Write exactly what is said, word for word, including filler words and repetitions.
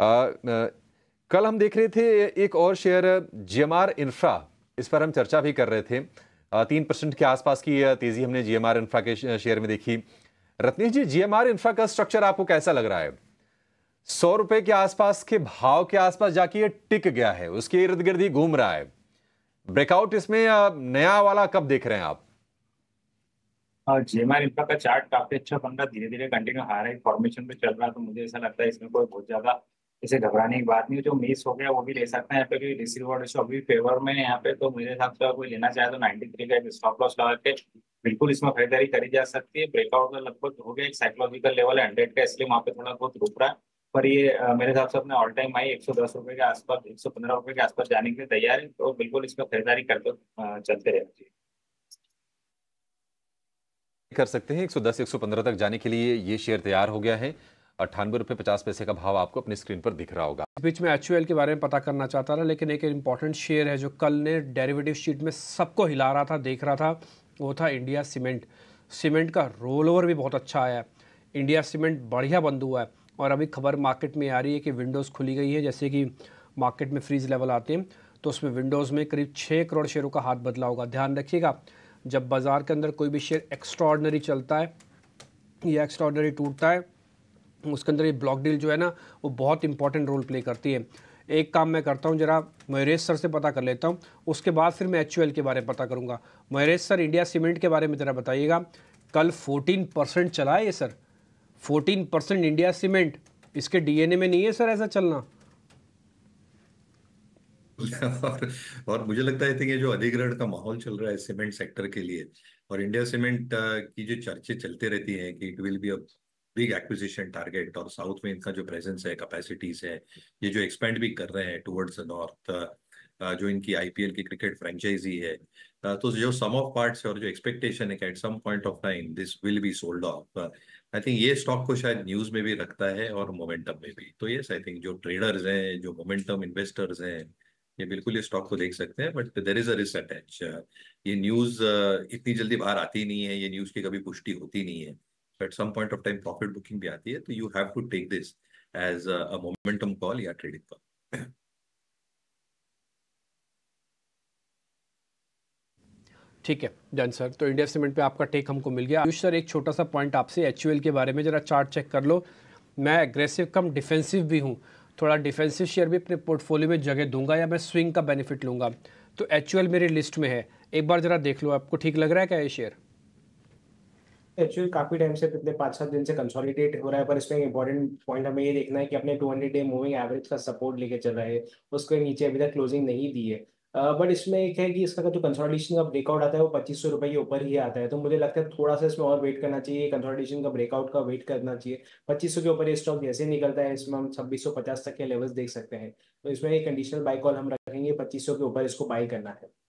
आ, कल हम देख रहे थे एक और शेयर जीएमआर इंफ्रा, इस पर हम चर्चा भी कर रहे थे। तीन परसेंट के आसपास की तेजी हमने जीएमआर इंफ्रा के शेयर में देखी। रत्नेश जी, जीएमआर इंफ्रा का स्ट्रक्चर आपको कैसा लग रहा है? सौ रुपए के आसपास के भाव के आसपास जाके ये टिक गया है, उसके इर्द गिर्द ही घूम रहा है। ब्रेकआउट इसमें नया वाला कब देख रहे हैं आप? जीएमआर इंफ्रा का चार्ट काफी अच्छा बन रहा, धीरे धीरे कंटिन्यू हायर हाई फॉर्मेशन पे चल रहा, तो मुझे ऐसा लगता है इसमें कोई बहुत ज्यादा इसे घबराने की बात नहीं। जो मिस हो गया वो भी ले सकते हैं यहाँ पे, क्योंकि रिस्क रिवॉर्ड रेशियो अभी फेवर में है यहाँ पे। तो मेरे हिसाब से कोई लेना चाहे तो तिरानवे का एक स्टॉप लॉस लगा के बिल्कुल इसमें खरीदारी करी जा सकती है। ब्रेकआउट का लगभग हो गया, एक साइकोलॉजिकल लेवल है हंड्रेड का, इसलिए वहाँ पे थोड़ा बहुत रुक रहा है। पर ये मेरे हिसाब से अपने ऑल टाइम हाई एक सौ दस रुपये के आसपास, एक सौ पंद्रह रुपये के आसपास जाने के लिए तैयार है, तो बिल्कुल इसमें खरीदारी करते चलते रहना चाहिए, कर सकते हैं। एक सौ दस, एक सौ पंद्रह तक जाने के लिए ये शेयर तैयार हो गया है। अट्ठानवे रुपये पचास पैसे का भाव आपको अपनी स्क्रीन पर दिख रहा होगा। बीच में एच यू एल के बारे में पता करना चाहता था, लेकिन एक इंपॉर्टेंट शेयर है जो कल ने डेरिवेटिव शीट में सबको हिला रहा था, देख रहा था, वो था इंडिया सीमेंट। सीमेंट का रोल ओवर भी बहुत अच्छा आया है, इंडिया सीमेंट बढ़िया बंद हुआ है। और अभी खबर मार्केट में आ रही है कि विंडोज़ खुली गई है, जैसे कि मार्केट में फ्रीज लेवल आते हैं तो उसमें विंडोज़ में करीब छः करोड़ शेयरों का हाथ बदला होगा। ध्यान रखिएगा, जब बाज़ार के अंदर कोई भी शेयर एक्स्ट्राऑर्डिनरी चलता है या एक्स्ट्राऑर्डिनरी टूटता है, उसके अंदर ये ब्लॉक डील जो है ना वो बहुत इंपॉर्टेंट रोल प्ले करती है। एक काम मैं करता हूँ, जरा मयूरेश सर से पता कर लेता हूँ, उसके बाद फिर मैं एच यू एल के बारे में पता करूँगा। मयूरेश सर, इंडिया सीमेंट के बारे में ज़रा बताइएगा। कल चौदह परसेंट चला है ये सर, चौदह परसेंट इंडिया सीमेंट, इसके डी एन ए में नहीं है सर ऐसा चलना। और, और मुझे लगता है कि ये जो अधिग्रहण का माहौल चल रहा है सीमेंट सेक्टर के लिए, और इंडिया सीमेंट की जो चर्चे चलते रहती हैं कि it will be a big acquisition target, और साउथ में इनका जो प्रेजेंस है, कैपेसिटीज है, ये जो एक्सपेंड भी कर रहे हैं टुवर्ड्स नॉर्थ, जो इनकी आई पी एल की क्रिकेट फ्रेंचाइजी है, तो जो सम ऑफ पार्ट्स है और जो एक्सपेक्टेशन है कि at some point of time this will be sold off, I think ये स्टॉक को शायद न्यूज में भी रखता है और मोमेंटम में भी। तो यस, आई थिंक जो ट्रेडर्स हैं, जो मोमेंटम इन्वेस्टर्स हैं, ये बिल्कुल ये स्टॉक को देख सकते हैं, but there is a risk attach. ये न्यूज इतनी जल्दी बाहर आती नहीं है, ये न्यूज की कभी पुष्टि होती नहीं है, at some point of time profit booking भी आती है, तो you have to take this as a momentum call या ट्रेडिंग कॉल। ठीक है डन सर, तो इंडिया सीमेंट पे आपका टेक हमको मिल गया। आयुष सर, एक छोटा सा पॉइंट आपसे, एच यू एल के बारे में जरा चार्ट चेक कर लो। मैं एग्रेसिव कम डिफेंसिव भी हूँ, थोड़ा डिफेंसिव शेयर भी अपने पोर्टफोलियो में जगह दूंगा या मैं स्विंग का बेनिफिट लूंगा, तो एच यू एल मेरी लिस्ट में है, एक बार जरा देख लो। आपको ठीक लग रहा है क्या ये शेयर? एच यू एल काफी टाइम से, पिछले पाँच सात दिन से कंसोलिडेट हो रहा है, पर इसमें इंपॉर्टेंट पॉइंट हमें ये देखना है कि अपने two hundred day moving average का सपोर्ट लेके चल रहा है, उसके नीचे अभी तक क्लोजिंग नहीं दी है। बट uh, इसमें एक है कि इसका जो कंसोलिडेशन का ब्रेकआउट आता है वो पच्चीस सौ रुपये के ऊपर ही आता है, तो मुझे लगता है थोड़ा सा इसमें और वेट करना चाहिए, कंसोलिडेशन का ब्रेकआउट का वेट करना चाहिए। पच्चीस सौ के ऊपर ये स्टॉक जैसे निकलता है, इसमें हम छब्बीस सौ पचास तक के लेवल्स देख सकते हैं, तो इसमें एक कंडीशनल बाई कॉल हम रखेंगे, पच्चीस सौ के ऊपर इसको बाई करना है।